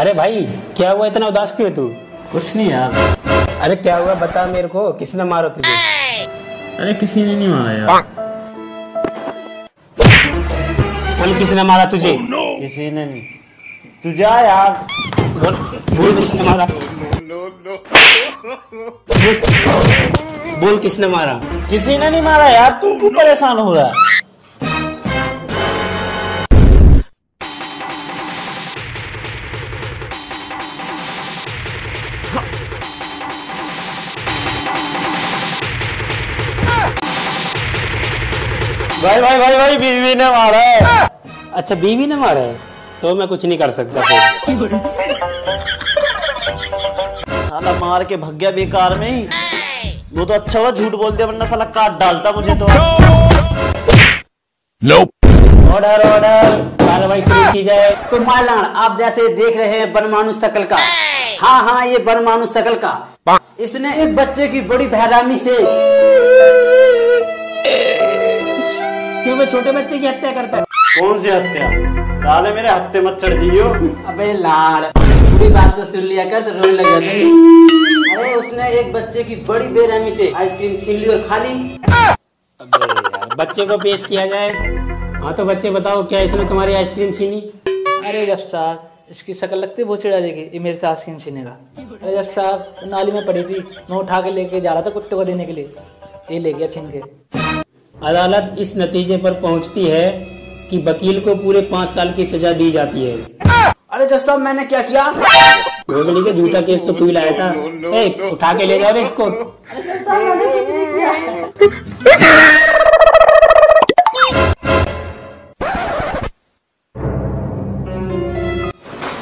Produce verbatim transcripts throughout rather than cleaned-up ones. अरे भाई क्या हुआ, इतना उदास क्यों है तू? कुछ नहीं यार। अरे क्या हुआ बता मेरे को, किसने मारा तुझे? अरे किसी ने नहीं मारा यार। बोल किसने मारा तुझे? oh, no. किसी ने नहीं तुझे यार। बोल बोल किसने मारा? no, no. बोल, बोल किसने मारा? किसी ने नहीं मारा यार, तू क्यों परेशान हो रहा? भाई भाई भाई भाई बीवी ने मारा है। अच्छा बीवी ने मारा है, तो मैं कुछ नहीं कर सकता। साला मार के भग गया बेकार में ही। वो तो अच्छा हुआ झूठ बोल दिया, वरना साला काट डालता मुझे तो। ऑर्डर ऑर्डर कार्रवाई शुरू की जाए। तो मालान आप जैसे देख रहे हैं बनमानुष शकल का, हाँ हाँ ये बनमानुष शकल का, इसने एक बच्चे की बड़ी बेरहमी से क्यों मैं छोटे बच्चे की हत्या करता है। कौन सी हत्या? साले मेरे हत्ते मच्छर जियो। अबे लाल पूरी बात तो सुन लिया कर, तो रोने लग जाते। अरे उसने एक बच्चे की बड़ी बेरहमी से आइसक्रीम छीन ली और खा ली। अबे यार बच्चे को पेश किया जाए। हाँ तो बच्चे बताओ क्या इसने तुम्हारी आइसक्रीम छीनी? अरे जब साहब इसकी शक्ल लगती है भूसे डालेगी, ये मेरे से आइसक्रीम छीनेगा। अरे जब साहब नाली में पड़ी थी, मैं उठा के लेके जा रहा था कुत्ते को देने के लिए, ये ले गया छीन के। अदालत इस नतीजे पर पहुंचती है कि वकील को पूरे पाँच साल की सजा दी जाती है। अरे जज साहब मैंने क्या किया? के झूठा केस तो तू लाया था। ए, उठा के ले जा रहे इसको।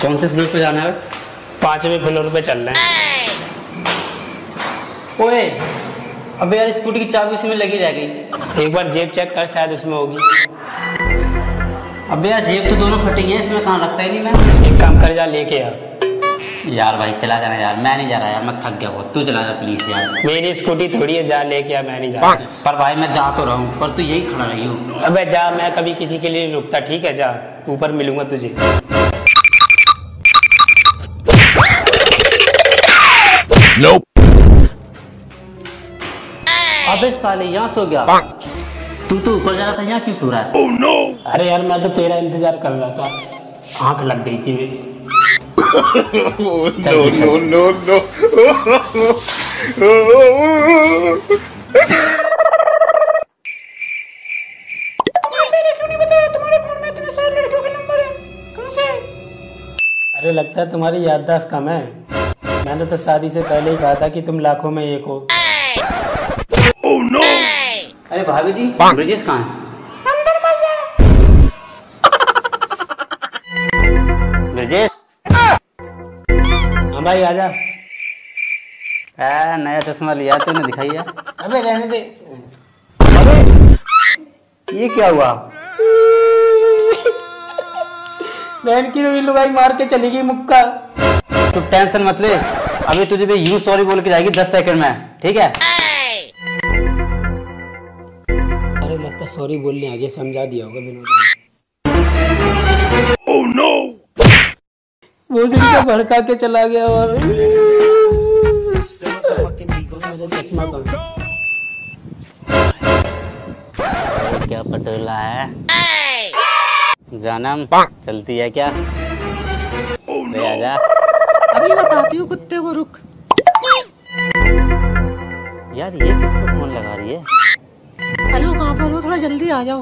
कौन से फ्लोर पे जाना है? पांचवें फ्लोर पे चल रहे हैं। ओए अबे यार स्कूटी की चाबी उसमें लगी रह गई, एक बार जेब चेक कर शायद उसमें होगी। अबे यार जेब तो दोनों फटी है, इसमें कहाँ रखता ही नहीं मैं। एक काम कर जा लेके आ। यार भाई चला जाना यार, मैं नहीं जा रहा यार, मैं थक गया बहुत। तू चला जा प्लीज यार, मेरी स्कूटी थोड़ी है, जा लेके आ, मैं नहीं जा रहा। पर भाई मैं जा तो रहा हूँ, पर तू यही खड़ा रही हो। अबे जा, मैं कभी किसी के लिए नहीं रुकता, ठीक है जा, ऊपर मिलूंगा तुझे। अबे साले यहाँ सो गया, तू तो ऊपर जा रहा था, यहाँ क्यों सो रहा है? oh, no. अरे यार मैं तो तेरा इंतजार कर रहा था, आँख लग गई थी मेरी। oh, no, no, no, no. तुम्हारे फोन में इतने सारे लड़कियों के नंबर हैं, कहाँ से? अरे लगता है तुम्हारी याददाश्त कम है, मैंने तो शादी से पहले ही कहा था कि तुम लाखों में एक हो। Oh, no. अरे भाभी जी ब्रिजेश कहाँ है? अंदर मर ब्रिजेश। हाँ भाई आजा। आ, नया चश्मा लिया तूने, दिखाइए। अबे रहने दे। अबे ये क्या हुआ? बहन की रिल्लू भाई मार के चली गई मुक्का। तू तो टेंशन मत ले, अभी तुझे भी यू सॉरी बोल के जाएगी दस सेकंड में, ठीक है? लगता सॉरी बोलने आगे समझा दिया होगा बिना। oh, no. वो जिनका भड़का के चला गया। और क्या पटोला है जानम, चलती है क्या? oh, no. आजा। अभी बताती हूँ कुत्ते को, रुक यार। ये किसको फोन लगा रही है? हेलो कहाँ पर हो, थोड़ा जल्दी आ जाओ।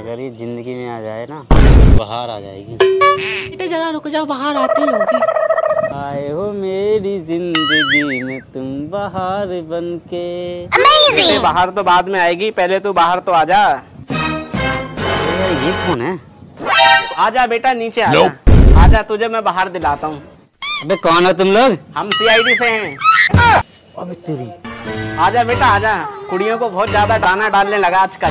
अगर ये जिंदगी में आ जाए ना, बाहर आ जाएगी। बेटा जरा रुक जाओ, बाहर आती होगी। आए हो मेरी जिंदगी में तुम बाहर बनके। अमेजिंग। बाहर तो बाद में आएगी, पहले तू बाहर तो आ जा। ये कौन है? आजा बेटा नीचे आजा। nope. आजा तुझे मैं बाहर दिलाता हूँ। अबे कौन हो तुम लोग? हम सी आई डी से हैं। अबे तेरी, आजा बेटा आजा। कुड़ियों को बहुत ज्यादा दाना डालने लगा आजकल।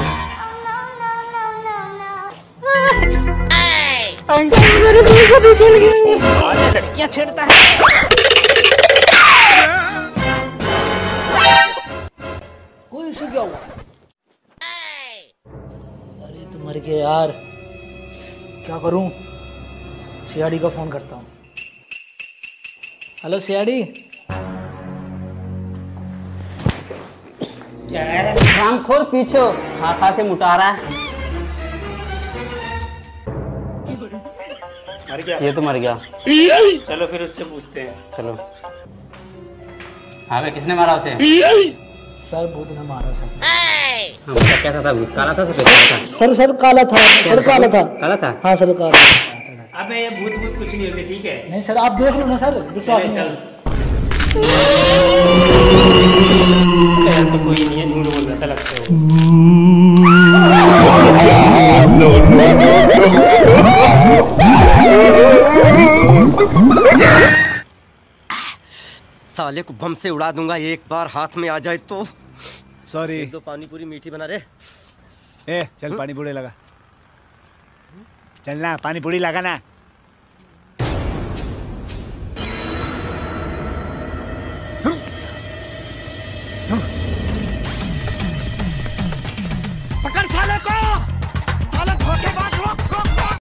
लड़कियाँ छेड़ता है। कोई इशू क्या हुआ? अरे तुम मर गए यार, क्या करूं? सीआईडी का फोन करता हूँ। हेलो सियाड़ी, रामखोर पीछे खा खा के मुटा रहा है। ये तो मर गया। चलो फिर उससे पूछते हैं। चलो। हाँ भाई, किसने मारा उसे? सर भूत ने मारा सर। हाँ, कैसा था भूत? काला था सर? सर काला था। सर काला था। काला था? हाँ सर काला। अबे ये भूत भूत कुछ नहीं होते, ठीक है? नहीं सर, आप देख लो ना सर, विश्वास तो कोई नहीं है, झूठ बोल रहा था लगता है। साले को बम से उड़ा दूंगा, एक बार हाथ में आ जाए तो। सॉरी, दो पानी पूरी मीठी बना रहे। ए चल हुँ? पानी पूरी लगा, चलना पानी पूरी लगा ना। पकड़ साले को।